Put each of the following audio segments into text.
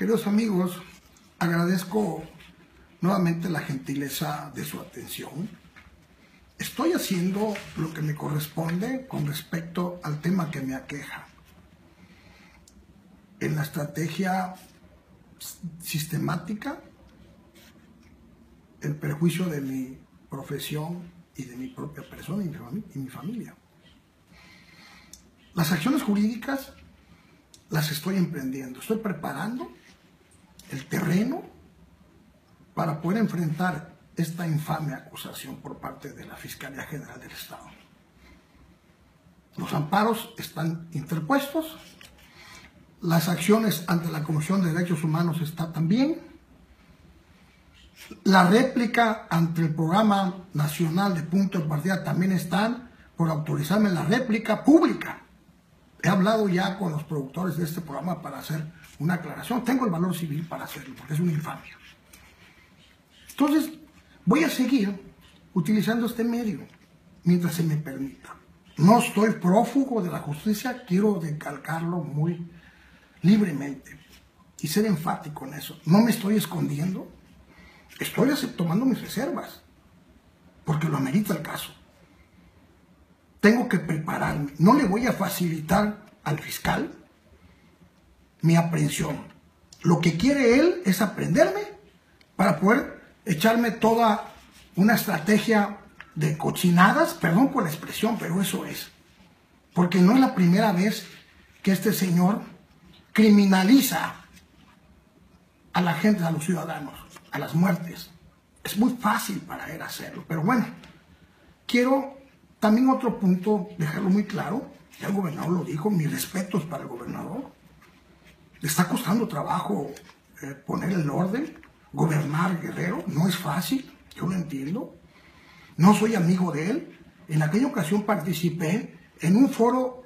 Queridos amigos, agradezco nuevamente la gentileza de su atención. Estoy haciendo lo que me corresponde con respecto al tema que me aqueja. En la estrategia sistemática, en perjuicio de mi profesión y de mi propia persona y mi familia. Las acciones jurídicas las estoy emprendiendo, estoy preparando el terreno para poder enfrentar esta infame acusación por parte de la Fiscalía General del Estado. Los amparos están interpuestos, las acciones ante la Comisión de Derechos Humanos está también, la réplica ante el Programa Nacional de Punto de Partida también están por autorizarme la réplica pública. He hablado ya con los productores de este programa para hacer una aclaración. Tengo el valor civil para hacerlo, porque es una infamia. Entonces, voy a seguir utilizando este medio mientras se me permita. No estoy prófugo de la justicia, quiero recalcarlo muy libremente y ser enfático en eso. No me estoy escondiendo, estoy tomando mis reservas, porque lo amerita el caso. Tengo que prepararme. No le voy a facilitar al fiscal mi aprehensión. Lo que quiere él es aprenderme para poder echarme toda una estrategia de cochinadas, perdón por la expresión, pero eso es. Porque no es la primera vez que este señor criminaliza a la gente, a los ciudadanos, a las muertes. Es muy fácil para él hacerlo, pero bueno, quiero... También otro punto, dejarlo muy claro, ya el gobernador lo dijo, mis respetos para el gobernador. Le está costando trabajo poner el orden, gobernar Guerrero, no es fácil, yo lo entiendo. No soy amigo de él. En aquella ocasión participé en un foro,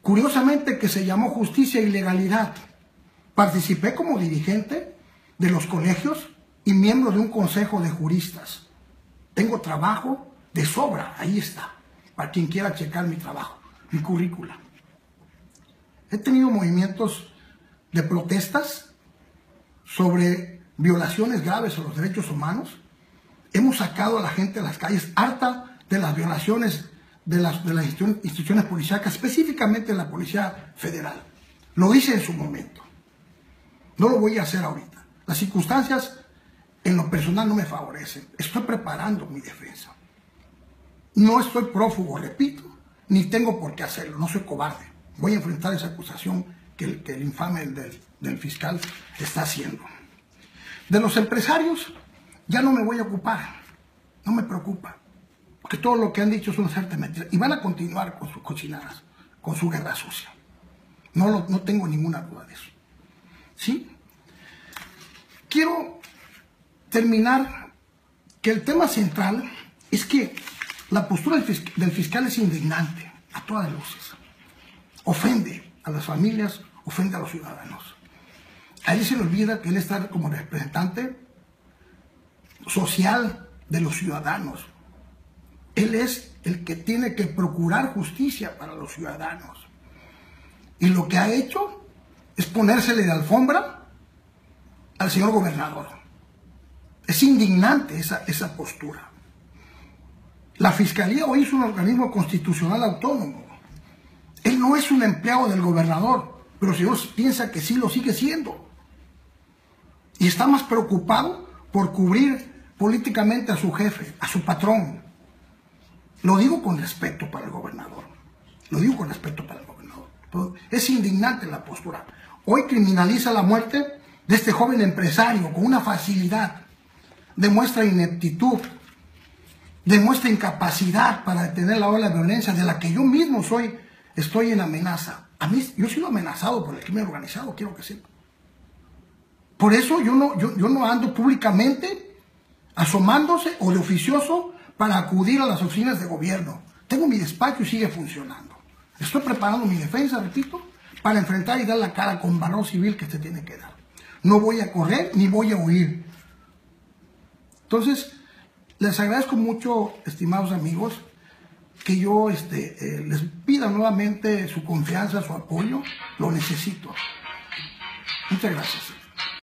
curiosamente, que se llamó Justicia y Legalidad. Participé como dirigente de los colegios y miembro de un consejo de juristas. Tengo trabajo de sobra, ahí está, para quien quiera checar mi trabajo, mi currícula. He tenido movimientos de protestas sobre violaciones graves a los derechos humanos. Hemos sacado a la gente a las calles harta de las violaciones de las instituciones policíacas, específicamente la Policía Federal. Lo hice en su momento. No lo voy a hacer ahorita. Las circunstancias en lo personal no me favorecen. Estoy preparando mi defensa. No estoy prófugo, repito, ni tengo por qué hacerlo, no soy cobarde. Voy a enfrentar esa acusación que el infame del fiscal está haciendo. De los empresarios ya no me voy a ocupar, no me preocupa, porque todo lo que han dicho es una cierta mentira y van a continuar con sus cochinadas, con su guerra sucia. No tengo ninguna duda de eso. ¿Sí? Quiero terminar que el tema central es que la postura del fiscal es indignante, a todas luces. Ofende a las familias, ofende a los ciudadanos. A él se le olvida que él está como representante social de los ciudadanos. Él es el que tiene que procurar justicia para los ciudadanos. Y lo que ha hecho es ponérsele de alfombra al señor gobernador. Es indignante esa postura. La Fiscalía hoy es un organismo constitucional autónomo. Él no es un empleado del gobernador, pero el señor piensa que sí lo sigue siendo. Y está más preocupado por cubrir políticamente a su jefe, a su patrón. Lo digo con respeto para el gobernador. Lo digo con respeto para el gobernador. Es indignante la postura. Hoy criminaliza la muerte de este joven empresario con una facilidad. Demuestra ineptitud. Demuestra incapacidad para detener la ola de violencia de la que yo mismo estoy en amenaza. A mí, yo he sido amenazado por el crimen organizado, quiero que sepa. Por eso yo no ando públicamente asomándose o de oficioso para acudir a las oficinas de gobierno. Tengo mi despacho y sigue funcionando. Estoy preparando mi defensa, repito, para enfrentar y dar la cara con valor civil que se tiene que dar. No voy a correr ni voy a huir. Entonces, les agradezco mucho, estimados amigos, que yo les pida nuevamente su confianza, su apoyo. Lo necesito. Muchas gracias.